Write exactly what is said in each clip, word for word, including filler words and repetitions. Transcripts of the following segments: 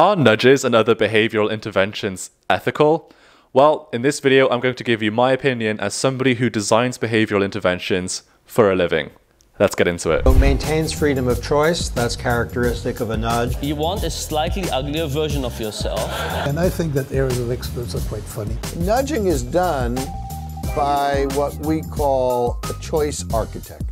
Are nudges and other behavioral interventions ethical? Well, in this video, I'm going to give you my opinion as somebody who designs behavioral interventions for a living. Let's get into it. So maintains freedom of choice. That's characteristic of a nudge. You want a slightly uglier version of yourself. And I think that areas of experts are quite funny. Nudging is done by what we call a choice architect,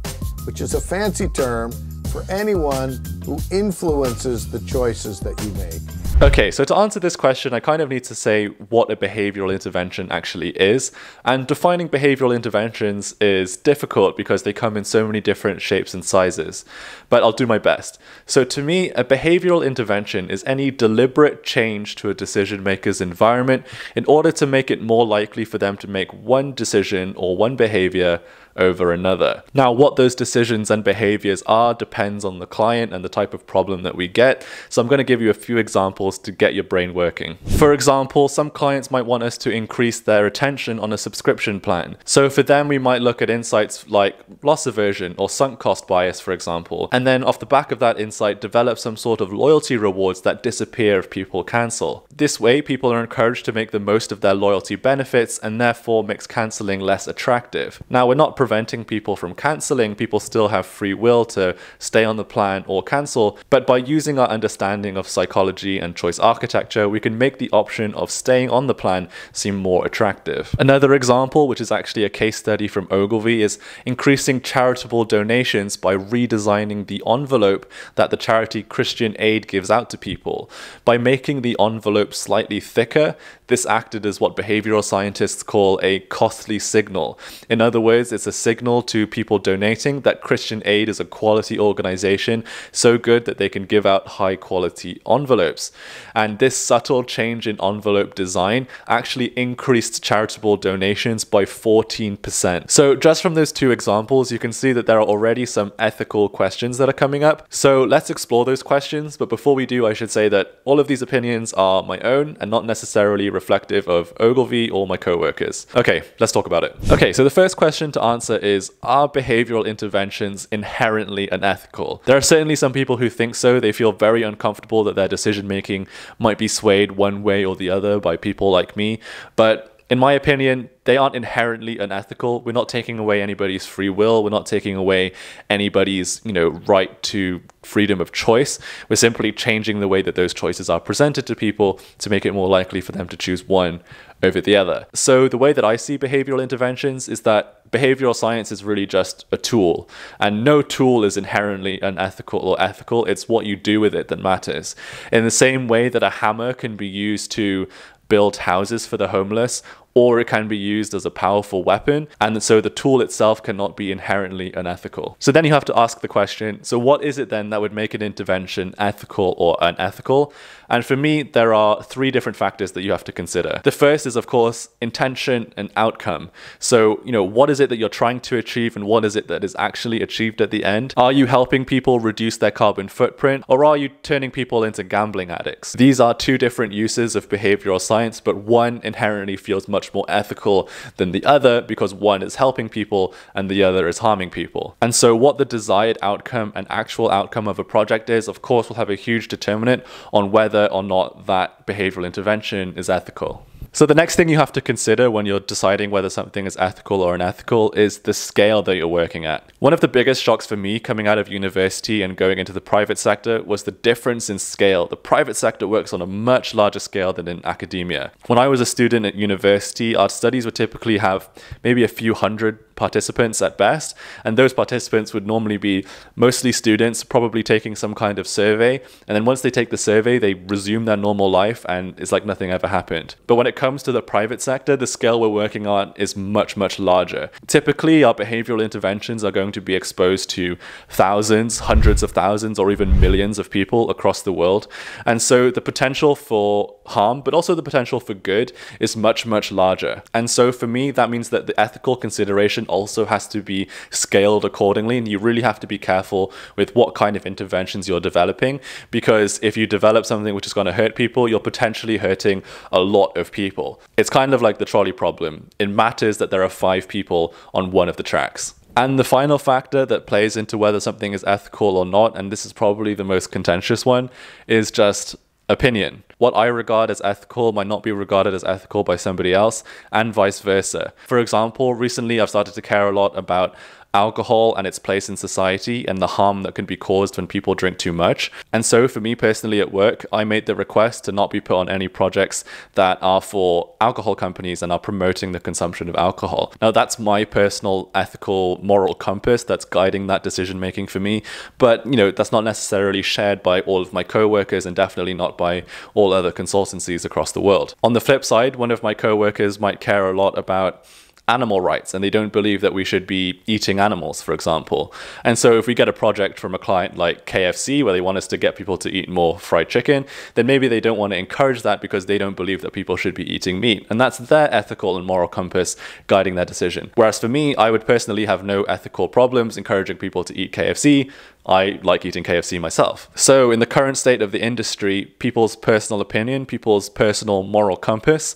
which is a fancy term for anyone who influences the choices that you make. Okay, so to answer this question, I kind of need to say what a behavioral intervention actually is. And defining behavioral interventions is difficult because they come in so many different shapes and sizes, but I'll do my best. So to me, a behavioral intervention is any deliberate change to a decision maker's environment in order to make it more likely for them to make one decision or one behavior over another. Now, what those decisions and behaviors are depends on the client and the type of problem that we get. So I'm going to give you a few examples to get your brain working. For example, some clients might want us to increase their attention on a subscription plan. So for them, we might look at insights like loss aversion or sunk cost bias, for example, and then off the back of that insight, develop some sort of loyalty rewards that disappear if people cancel. This way, people are encouraged to make the most of their loyalty benefits and therefore makes canceling less attractive. Now, we're not preventing people from canceling. People still have free will to stay on the plan or cancel, but by using our understanding of psychology and choice architecture, we can make the option of staying on the plan seem more attractive. Another example, which is actually a case study from Ogilvy, is increasing charitable donations by redesigning the envelope that the charity Christian Aid gives out to people. By making the envelope slightly thicker, this acted as what behavioral scientists call a costly signal. In other words, it's a signal to people donating that Christian Aid is a quality organization so good that they can give out high quality envelopes. And this subtle change in envelope design actually increased charitable donations by fourteen percent. So just from those two examples, you can see that there are already some ethical questions that are coming up. So let's explore those questions. But before we do, I should say that all of these opinions are my own and not necessarily reflective of Ogilvy or my co-workers. Okay, let's talk about it. Okay, so the first question to answer is, are behavioral interventions inherently unethical? There are certainly some people who think so. They feel very uncomfortable that their decision making might be swayed one way or the other by people like me, but in my opinion, they aren't inherently unethical. We're not taking away anybody's free will. We're not taking away anybody's, you know, right to freedom of choice. We're simply changing the way that those choices are presented to people to make it more likely for them to choose one over the other. So the way that I see behavioral interventions is that behavioral science is really just a tool, and no tool is inherently unethical or ethical. It's what you do with it that matters. In the same way that a hammer can be used to build houses for the homeless, or it can be used as a powerful weapon, and so the tool itself cannot be inherently unethical. So then you have to ask the question, so what is it then that would make an intervention ethical or unethical? And for me, there are three different factors that you have to consider. The first is, of course, intention and outcome. So, you know, what is it that you're trying to achieve, and what is it that is actually achieved at the end? Are you helping people reduce their carbon footprint, or are you turning people into gambling addicts? These are two different uses of behavioral science, but one inherently feels much more ethical than the other because one is helping people and the other is harming people. And so what the desired outcome and actual outcome of a project is, of course, will have a huge determinant on whether or not that behavioral intervention is ethical. So the next thing you have to consider when you're deciding whether something is ethical or unethical is the scale that you're working at. One of the biggest shocks for me coming out of university and going into the private sector was the difference in scale. The private sector works on a much larger scale than in academia. When I was a student at university, our studies would typically have maybe a few hundred participants at best, and those participants would normally be mostly students, probably taking some kind of survey, and then once they take the survey, they resume their normal life and it's like nothing ever happened. But when it comes to the private sector, the scale we're working on is much, much larger. Typically, our behavioral interventions are going to be exposed to thousands, hundreds of thousands, or even millions of people across the world, and so the potential for harm, but also the potential for good, is much, much larger. And so for me, that means that the ethical consideration also has to be scaled accordingly, and you really have to be careful with what kind of interventions you're developing, because if you develop something which is going to hurt people, you're potentially hurting a lot of people. It's kind of like the trolley problem. It matters that there are five people on one of the tracks. And the final factor that plays into whether something is ethical or not, and this is probably the most contentious one, is just opinion. What I regard as ethical might not be regarded as ethical by somebody else, and vice versa. For example, recently I've started to care a lot about alcohol and its place in society and the harm that can be caused when people drink too much. And so for me personally at work, I made the request to not be put on any projects that are for alcohol companies and are promoting the consumption of alcohol. Now that's my personal ethical moral compass that's guiding that decision making for me. But you know, that's not necessarily shared by all of my co-workers and definitely not by all other consultancies across the world. On the flip side, one of my co-workers might care a lot about animal rights, and they don't believe that we should be eating animals, for example. And so if we get a project from a client like K F C where they want us to get people to eat more fried chicken, then maybe they don't want to encourage that because they don't believe that people should be eating meat. And that's their ethical and moral compass guiding their decision. Whereas for me, I would personally have no ethical problems encouraging people to eat K F C. I like eating K F C myself. So in the current state of the industry, people's personal opinion, people's personal moral compass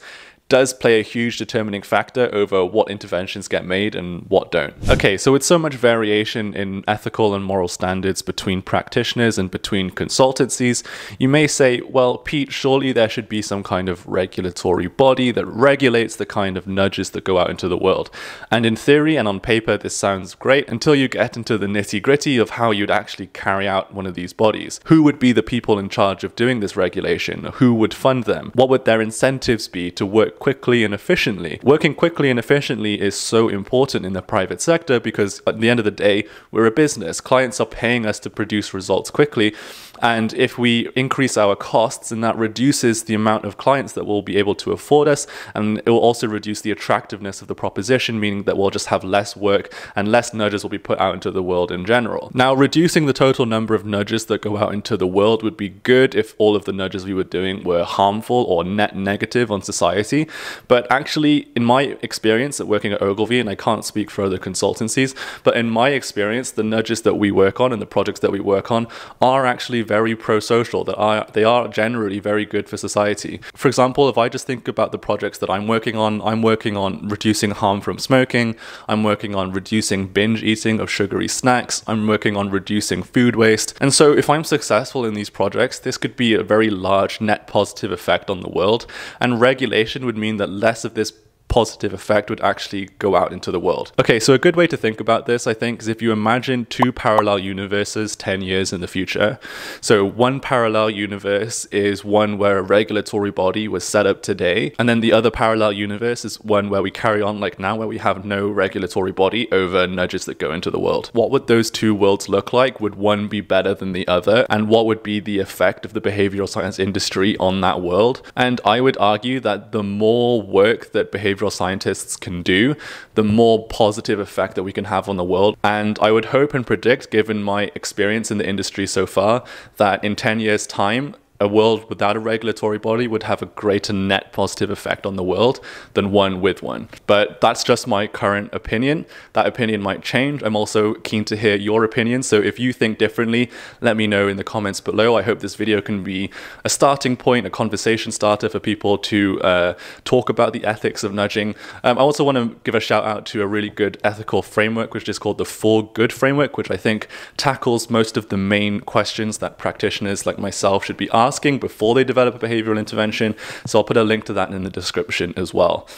does play a huge determining factor over what interventions get made and what don't. Okay, so with so much variation in ethical and moral standards between practitioners and between consultancies, you may say, well, Pete, surely there should be some kind of regulatory body that regulates the kind of nudges that go out into the world. And in theory and on paper, this sounds great until you get into the nitty-gritty of how you'd actually carry out one of these bodies. Who would be the people in charge of doing this regulation? Who would fund them? What would their incentives be to work quickly and efficiently? Working quickly and efficiently is so important in the private sector because at the end of the day, we're a business. Clients are paying us to produce results quickly. And if we increase our costs, and that reduces the amount of clients that will be able to afford us, and it will also reduce the attractiveness of the proposition, meaning that we'll just have less work and less nudges will be put out into the world in general. Now, reducing the total number of nudges that go out into the world would be good if all of the nudges we were doing were harmful or net negative on society. But actually, in my experience at working at Ogilvy, and I can't speak for other consultancies, but in my experience, the nudges that we work on and the projects that we work on are actually very pro-social, that are, they are generally very good for society. For example, if I just think about the projects that I'm working on, I'm working on reducing harm from smoking, I'm working on reducing binge eating of sugary snacks, I'm working on reducing food waste. And so if I'm successful in these projects, this could be a very large net positive effect on the world, and regulation would mean that less of this positive effect would actually go out into the world. Okay, so a good way to think about this, I think, is if you imagine two parallel universes ten years in the future. So one parallel universe is one where a regulatory body was set up today, and then the other parallel universe is one where we carry on like now, where we have no regulatory body over nudges that go into the world. What would those two worlds look like? Would one be better than the other? And what would be the effect of the behavioral science industry on that world? And I would argue that the more work that behavioral scientists can do, the more positive effect that we can have on the world. And I would hope and predict, given my experience in the industry so far, that in ten years' time, a world without a regulatory body would have a greater net positive effect on the world than one with one. But that's just my current opinion. That opinion might change. I'm also keen to hear your opinion. So if you think differently, let me know in the comments below. I hope this video can be a starting point, a conversation starter for people to uh, talk about the ethics of nudging. Um, I also want to give a shout out to a really good ethical framework, which is called the For Good framework, which I think tackles most of the main questions that practitioners like myself should be asked asking before they develop a behavioral intervention. So I'll put a link to that in the description as well.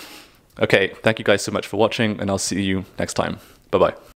Okay, thank you guys so much for watching, and I'll see you next time. Bye-bye.